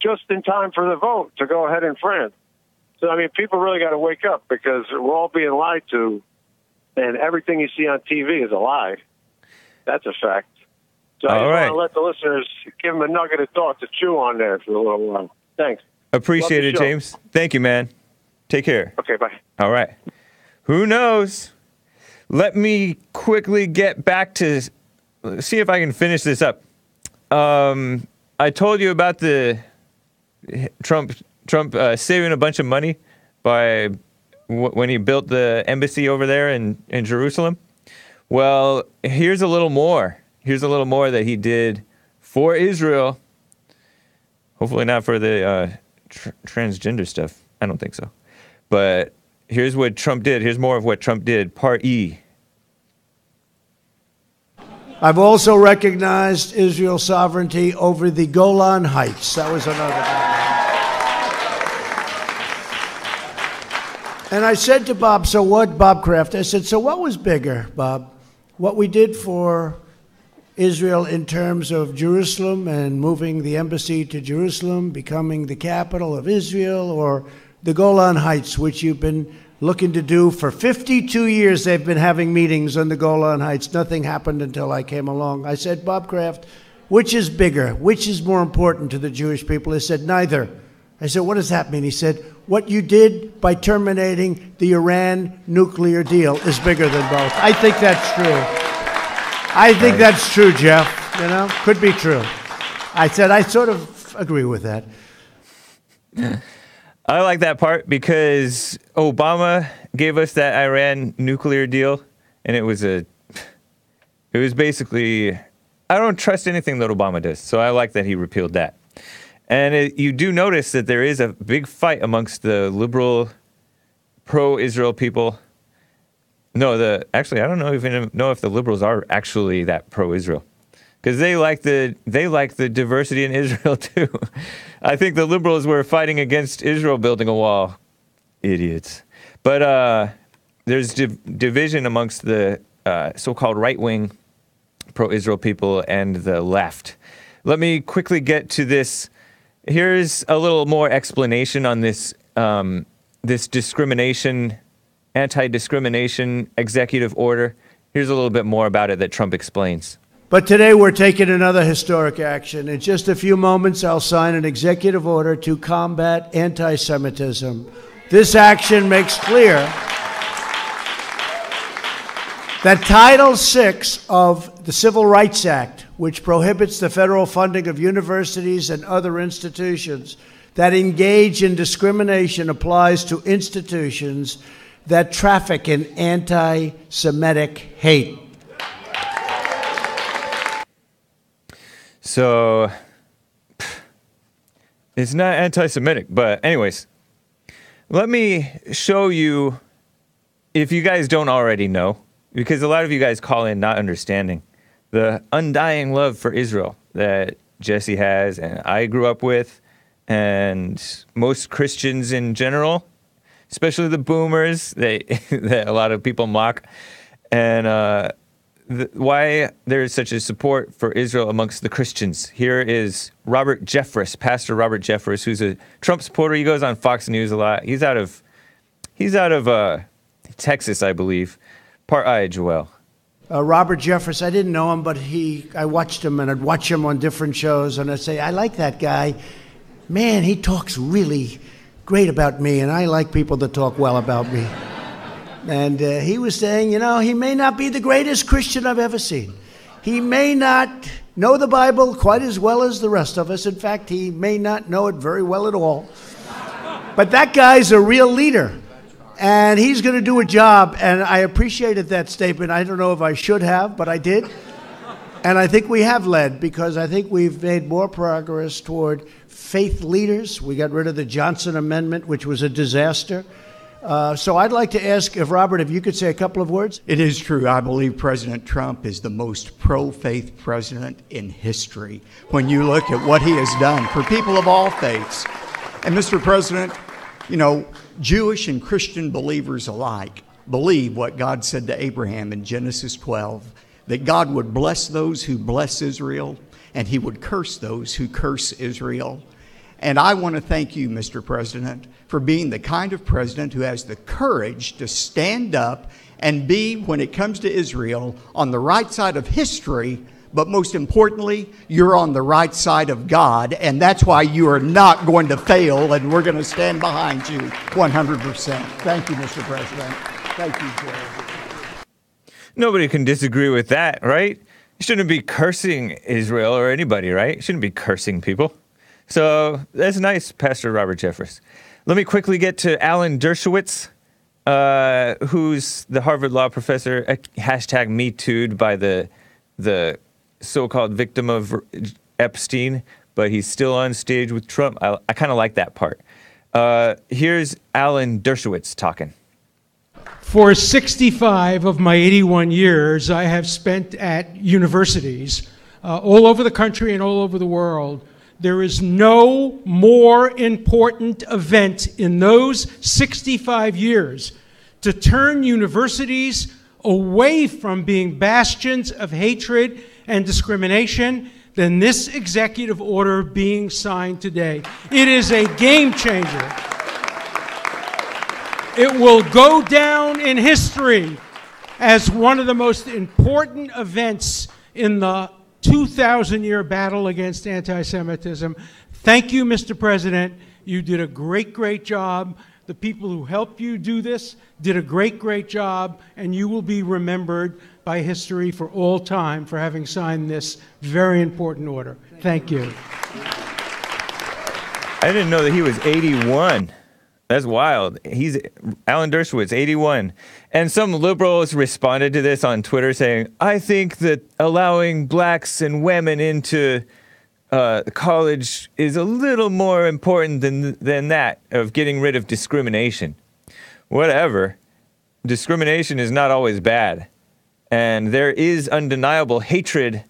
just in time for the vote to go ahead in France. So, I mean, people really got to wake up because we're all being lied to, and everything you see on T V is a lie. That's a fact. So all I right. want to let the listeners, give them a nugget of thought to chew on there for a little while. Thanks. Appreciate it, show. James. Thank you, man. Take care. Okay, bye. All right. Who knows? Let me quickly get back to, see if I can finish this up. Um, I told you about the Trump... Trump uh, saving a bunch of money by w- when he built the embassy over there in, in Jerusalem. Well, here's a little more. Here's a little more that he did for Israel. Hopefully not for the uh, tr- transgender stuff. I don't think so. But here's what Trump did. Here's more of what Trump did. Part E. I've also recognized Israel's sovereignty over the Golan Heights. That was another one. And I said to Bob, so what, Bob Kraft, I said, so what was bigger, Bob? What we did for Israel in terms of Jerusalem and moving the embassy to Jerusalem, becoming the capital of Israel, or the Golan Heights, which you've been looking to do for fifty-two years. They've been having meetings on the Golan Heights. Nothing happened until I came along. I said, Bob Kraft, which is bigger? Which is more important to the Jewish people? He said, neither. I said, what does that mean? He said, what you did by terminating the Iran nuclear deal is bigger than both. I think that's true. I think right. that's true, Jeff. You know, could be true. I said, I sort of agree with that. I like that part because Obama gave us that Iran nuclear deal, and it was a, it was basically, I don't trust anything that Obama does, so I like that he repealed that. And it, you do notice that there is a big fight amongst the liberal, pro-Israel people. No, the actually, I don't know even know if the liberals are actually that pro-Israel, because they like the they like the diversity in Israel too. I think the liberals were fighting against Israel building a wall, idiots. But uh, there's div- division amongst the uh, so-called right-wing pro-Israel people and the left. Let me quickly get to this. Here's a little more explanation on this um, this discrimination, anti-discrimination executive order. Here's a little bit more about it that Trump explains. But today we're taking another historic action. In just a few moments, I'll sign an executive order to combat anti-Semitism. This action makes clear that Title six of the Civil Rights Act, which prohibits the federal funding of universities and other institutions that engage in discrimination, applies to institutions that traffic in anti-Semitic hate. So, it's not anti-Semitic, but anyways, let me show you, if you guys don't already know, because a lot of you guys call in not understanding, the undying love for Israel that Jesse has and I grew up with, and most Christians in general, especially the boomers, they, that a lot of people mock, and uh, the, why there is such a support for Israel amongst the Christians. Here is Robert Jeffress, Pastor Robert Jeffress, who's a Trump supporter. He goes on Fox News a lot. He's out of, he's out of uh, Texas, I believe. Part I, Joelle. Uh, Robert Jeffress, I didn't know him, but he, I watched him, and I'd watch him on different shows, and I'd say, I like that guy. Man, he talks really great about me, and I like people that talk well about me. And uh, he was saying, you know, he may not be the greatest Christian I've ever seen. He may not know the Bible quite as well as the rest of us. In fact, he may not know it very well at all. But that guy's a real leader. And he's going to do a job, and I appreciated that statement. I don't know if I should have, but I did. And I think we have led, because I think we've made more progress toward faith leaders. We got rid of the Johnson Amendment, which was a disaster. Uh, so I'd like to ask if, Robert, if you could say a couple of words. It is true. I believe President Trump is the most pro-faith president in history when you look at what he has done for people of all faiths. And, Mister President, you know, Jewish and Christian believers alike believe what God said to Abraham in Genesis twelve, that God would bless those who bless Israel, and he would curse those who curse Israel. And I want to thank you, Mister President, for being the kind of president who has the courage to stand up and be, when it comes to Israel, on the right side of history. But most importantly, you're on the right side of God, and that's why you are not going to fail, and we're going to stand behind you one hundred percent. Thank you, Mister President. Thank you, Joel. Nobody can disagree with that, right? You shouldn't be cursing Israel or anybody, right? You shouldn't be cursing people. So that's nice, Pastor Robert Jeffress. Let me quickly get to Alan Dershowitz, uh, who's the Harvard Law professor, uh, hashtag Me Too'd by the the... so-called victim of Epstein, but he's still on stage with Trump. I, I kind of like that part. Uh, here's Alan Dershowitz talking. For sixty-five of my eighty-one years, I have spent at universities uh, all over the country and all over the world. There is no more important event in those sixty-five years to turn universities away from being bastions of hatred and discrimination than this executive order being signed today. It is a game changer. It will go down in history as one of the most important events in the two thousand year battle against anti-Semitism. Thank you, Mister President. You did a great, great job. The people who helped you do this did a great, great job, and you will be remembered by history for all time for having signed this very important order. Thank you. I didn't know that he was eighty-one. That's wild. He's Alan Dershowitz, eighty-one. And some liberals responded to this on Twitter saying, I think that allowing blacks and women into Uh, college is a little more important than than that of getting rid of discrimination. Whatever. Discrimination is not always bad. And there is undeniable hatred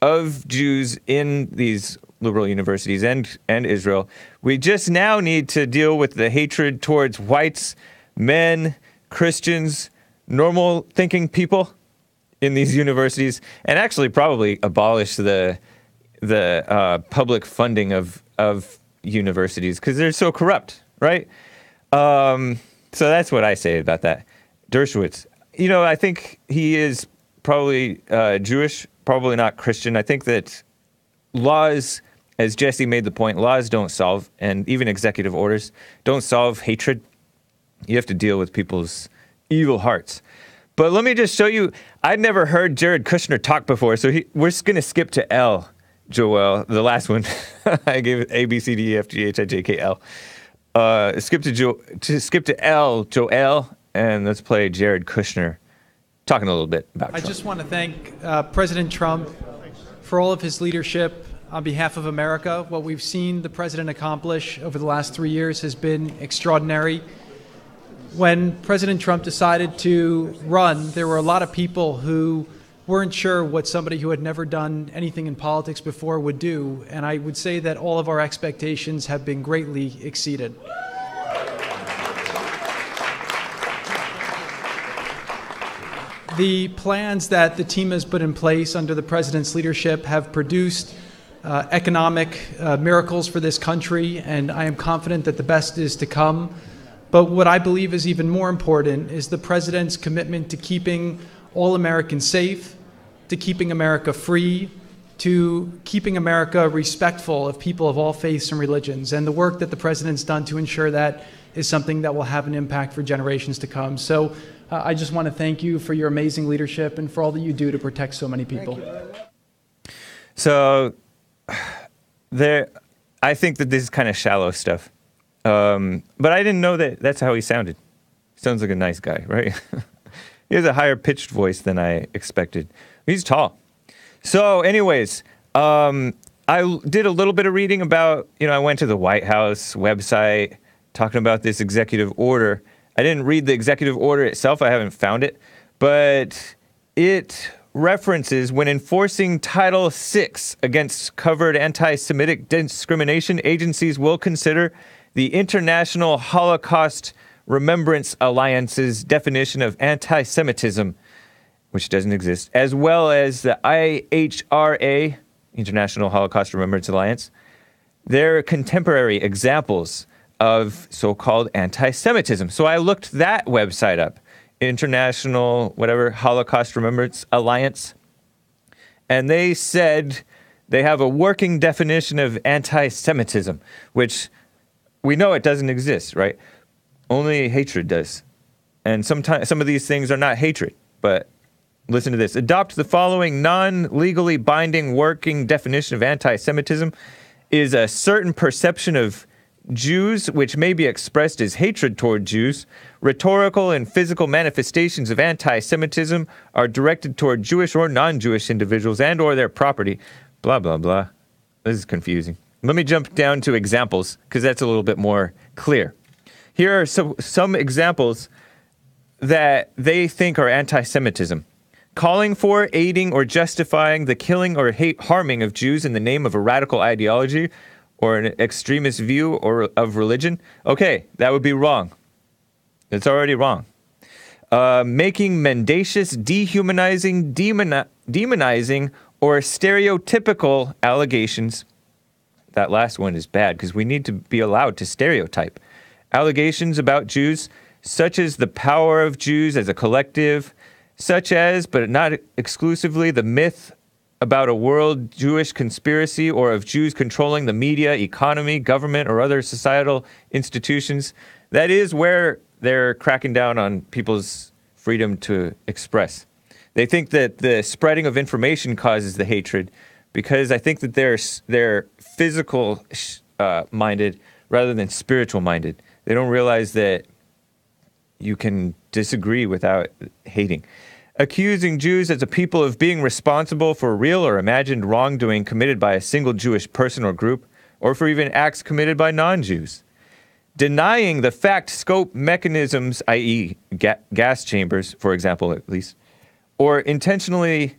of Jews in these liberal universities and, and Israel. We just now need to deal with the hatred towards whites, men, Christians, normal thinking people in these universities, and actually probably abolish the the uh, public funding of of universities because they're so corrupt, right? Um, so that's what I say about that. Dershowitz, you know, I think he is probably uh, Jewish, probably not Christian. I think that laws, as Jesse made the point, laws don't solve, and even executive orders don't solve hatred. You have to deal with people's evil hearts. But let me just show you, I'd never heard Jared Kushner talk before, so he, we're just going to skip to L, Joelle, the last one. I gave it A, B, C, D, E, F, G, H, I, J, K, L. Uh, skip to, jo- to skip to L, Joelle, and let's play Jared Kushner talking a little bit about Trump. I just want to thank uh, President Trump for all of his leadership on behalf of America. What we've seen the president accomplish over the last three years has been extraordinary. When President Trump decided to run, there were a lot of people who weren't sure what somebody who had never done anything in politics before would do, and I would say that all of our expectations have been greatly exceeded. The plans that the team has put in place under the president's leadership have produced uh, economic uh, miracles for this country, and I am confident that the best is to come. But what I believe is even more important is the president's commitment to keeping all Americans safe, to keeping America free, to keeping America respectful of people of all faiths and religions. And the work that the president's done to ensure that is something that will have an impact for generations to come. So uh, I just want to thank you for your amazing leadership and for all that you do to protect so many people. So there, I think that this is kind of shallow stuff. Um, but I didn't know that that's how he sounded. Sounds like a nice guy, right? He has a higher-pitched voice than I expected. He's tall. So, anyways, um, I l- did a little bit of reading about, you know, I went to the White House website talking about this executive order. I didn't read the executive order itself. I haven't found it. But it references, when enforcing Title six against covered anti-Semitic discrimination, agencies will consider the International Holocaust Remembrance Alliance's definition of anti-Semitism, which doesn't exist, as well as the I H R A, International Holocaust Remembrance Alliance, their contemporary examples of so-called anti-Semitism. So I looked that website up, International whatever Holocaust Remembrance Alliance, and they said they have a working definition of anti-Semitism, which we know it doesn't exist, right? Only hatred does. And sometimes some of these things are not hatred, but listen to this. Adopt the following non-legally binding working definition of anti-Semitism is a certain perception of Jews, which may be expressed as hatred toward Jews. Rhetorical and physical manifestations of anti-Semitism are directed toward Jewish or non-Jewish individuals and or their property. Blah, blah, blah. This is confusing. Let me jump down to examples, because that's a little bit more clear. Here are some, some examples that they think are anti-Semitism. Calling for, aiding, or justifying the killing or hate harming of Jews in the name of a radical ideology or an extremist view or of religion. Okay, that would be wrong. It's already wrong. Uh, making mendacious, dehumanizing, demoni- demonizing, or stereotypical allegations. That last one is bad because we need to be allowed to stereotype. Allegations about Jews, such as the power of Jews as a collective, such as, but not exclusively, the myth about a world Jewish conspiracy or of Jews controlling the media, economy, government, or other societal institutions. That is where they're cracking down on people's freedom to express. They think that the spreading of information causes the hatred, because I think that they're they're physical uh, minded rather than spiritual minded. They don't realize that you can disagree without hating. Accusing Jews as a people of being responsible for real or imagined wrongdoing committed by a single Jewish person or group, or for even acts committed by non-Jews. Denying the fact, scope, mechanisms, that is, ga- gas chambers, for example, at least, or intentionally.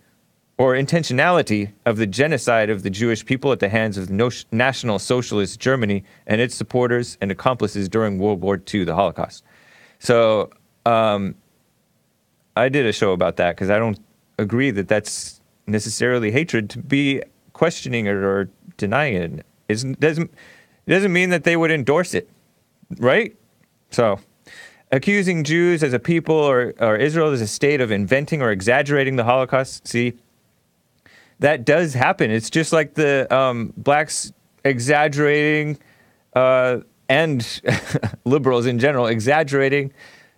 or intentionality of the genocide of the Jewish people at the hands of no- National Socialist Germany and its supporters and accomplices during World War Two, the Holocaust. So um, I did a show about that because I don't agree that that's necessarily hatred. To be questioning it or denying it is doesn't doesn't mean that they would endorse it, right? So, accusing Jews as a people or, or Israel as a state of inventing or exaggerating the Holocaust, see, that does happen. It's just like the um, blacks exaggerating uh, and liberals in general exaggerating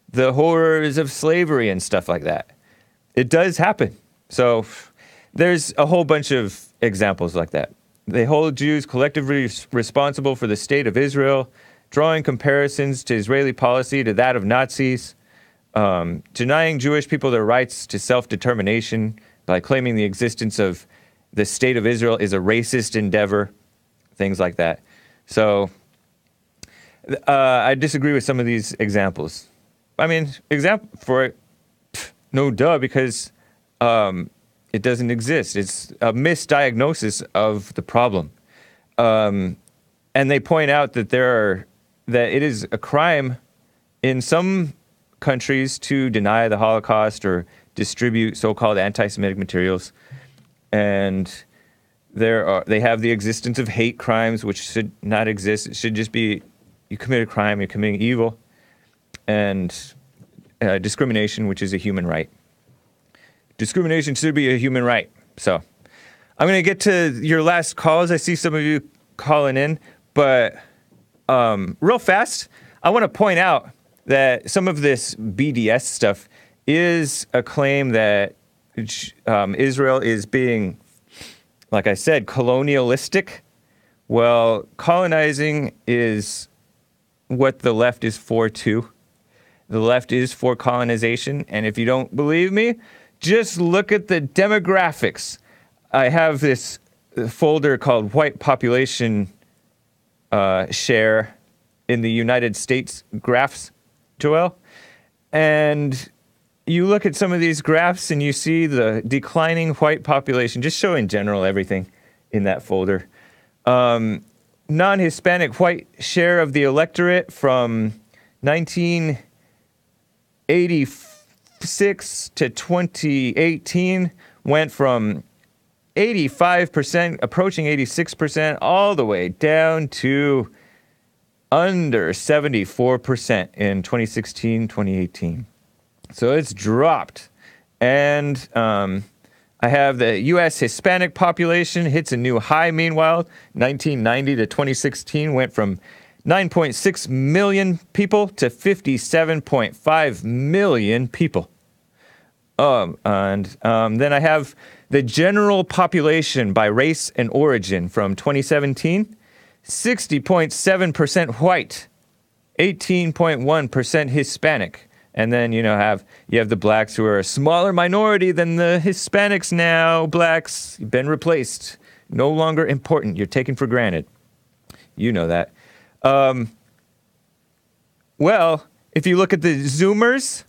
the horrors of slavery and stuff like that. It does happen. So there's a whole bunch of examples like that. They hold Jews collectively responsible for the state of Israel, drawing comparisons to Israeli policy to that of Nazis, um, denying Jewish people their rights to self-determination by claiming the existence of the state of Israel is a racist endeavor, things like that. So uh, I disagree with some of these examples. I mean, example for it, pff, no duh, because um, it doesn't exist. It's a misdiagnosis of the problem. Um, and they point out that there are, that it is a crime in some countries to deny the Holocaust or distribute so-called anti-Semitic materials. And there are, they have the existence of hate crimes, which should not exist. It should just be, you commit a crime, you're committing evil. And uh, discrimination, which is a human right. Discrimination should be a human right. So I'm going to get to your last calls. I see some of you calling in, but um, real fast, I want to point out that some of this B D S stuff is a claim that um, Israel is being, like I said, colonialistic. Well, colonizing is what the left is for, too. The left is for colonization, and if you don't believe me, just look at the demographics. I have this folder called White Population uh, Share in the United States Graphs, Joelle, and you look at some of these graphs and you see the declining white population, just showing general everything in that folder. Um, non-Hispanic white share of the electorate from nineteen... eighty-six to twenty eighteen went from eighty-five percent, approaching eighty-six percent, all the way down to under seventy-four percent in twenty sixteen, twenty eighteen. So it's dropped. And um, I have the U S Hispanic population hits a new high, meanwhile. nineteen ninety to twenty sixteen went from nine point six million people to fifty-seven point five million people. Um, and um, then I have the general population by race and origin from twenty seventeen, sixty point seven percent white, eighteen point one percent Hispanic. And then, you know, have you have the blacks who are a smaller minority than the Hispanics now. Blacks, you've been replaced. No longer important. You're taken for granted. You know that. Um, well, if you look at the Zoomers,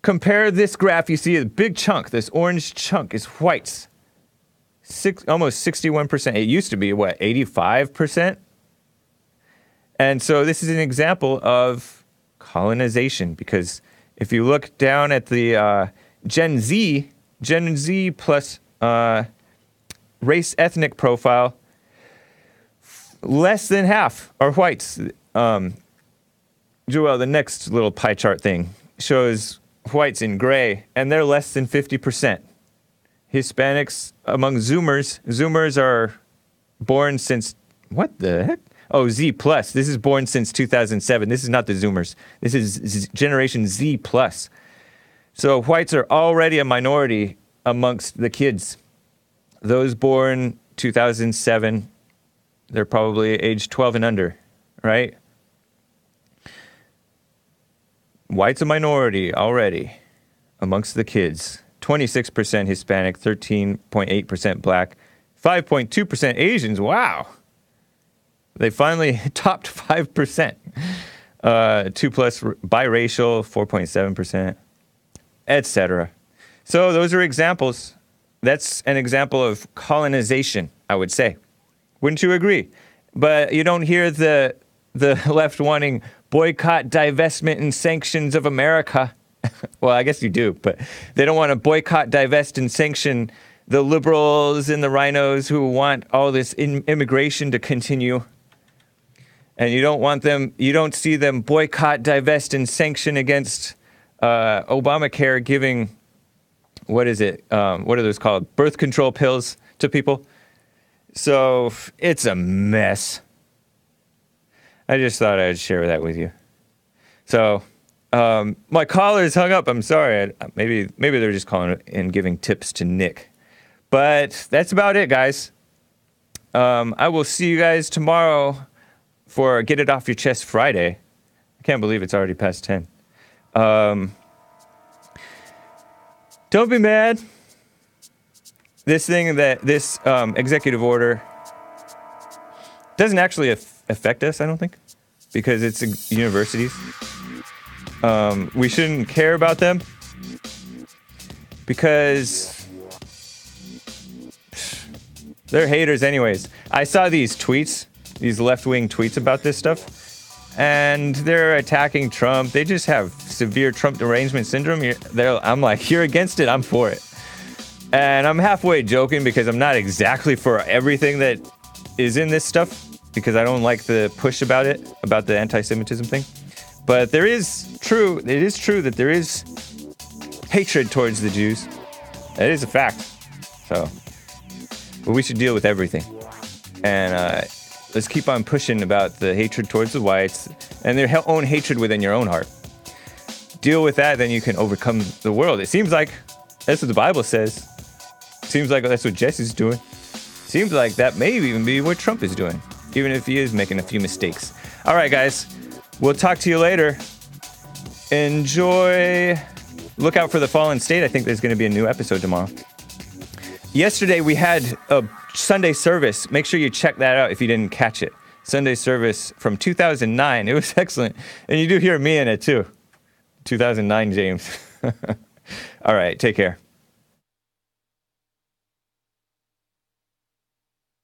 compare this graph, you see a big chunk, this orange chunk is whites. Six, almost sixty-one percent. It used to be, what, eighty-five percent? And so this is an example of colonization, because if you look down at the uh, Gen Z, Gen Z plus uh, race-ethnic profile, less than half are whites. Um, Joelle, the next little pie chart thing shows whites in gray, and they're less than fifty percent. Hispanics among Zoomers, Zoomers are born since, what the heck? Oh, Z plus. This is born since two thousand seven. This is not the Zoomers. This is Z Generation Z plus. So whites are already a minority amongst the kids. Those born two thousand seven, they're probably age twelve and under, right? White's a minority already amongst the kids. twenty-six percent Hispanic, thirteen point eight percent Black, five point two percent Asians. Wow. They finally topped five percent. Uh, two plus biracial, four point seven percent, et cetera. So those are examples. That's an example of colonization, I would say. Wouldn't you agree? But you don't hear the the left wanting boycott, divestment, and sanctions of America. Well, I guess you do, but they don't want to boycott, divest, and sanction the liberals and the rhinos who want all this in- immigration to continue. And you don't want them, you don't see them boycott, divest, and sanction against uh, Obamacare giving, what is it, um, what are those called, birth control pills to people. So it's a mess. I just thought I'd share that with you. So... Um, my collar's hung up. I'm sorry. I, maybe maybe they're just calling and giving tips to Nick. But that's about it, guys. Um, I will see you guys tomorrow for Get It Off Your Chest Friday. I can't believe it's already past ten. Um, don't be mad. This thing that, this um, executive order doesn't actually af- affect us, I don't think, because it's uh, universities. Um, we shouldn't care about them because they're haters anyways. I saw these tweets, these left-wing tweets about this stuff, and they're attacking Trump. They just have severe Trump derangement syndrome. You're, I'm like, you're against it, I'm for it. And I'm halfway joking because I'm not exactly for everything that is in this stuff because I don't like the push about it, about the anti-Semitism thing. But there is true, it is true that there is hatred towards the Jews. That is a fact. So, but we should deal with everything. And uh, let's keep on pushing about the hatred towards the whites and their he- own hatred within your own heart. Deal with that, then you can overcome the world. It seems like that's what the Bible says. It seems like that's what Jesse's doing. It seems like that may even be what Trump is doing, even if he is making a few mistakes. All right, guys. We'll talk to you later. Enjoy. Look out for The Fallen State. I think there's going to be a new episode tomorrow. Yesterday, we had a Sunday service. Make sure you check that out if you didn't catch it. Sunday service from two thousand nine. It was excellent. And you do hear me in it, too. two thousand nine, James. All right. Take care.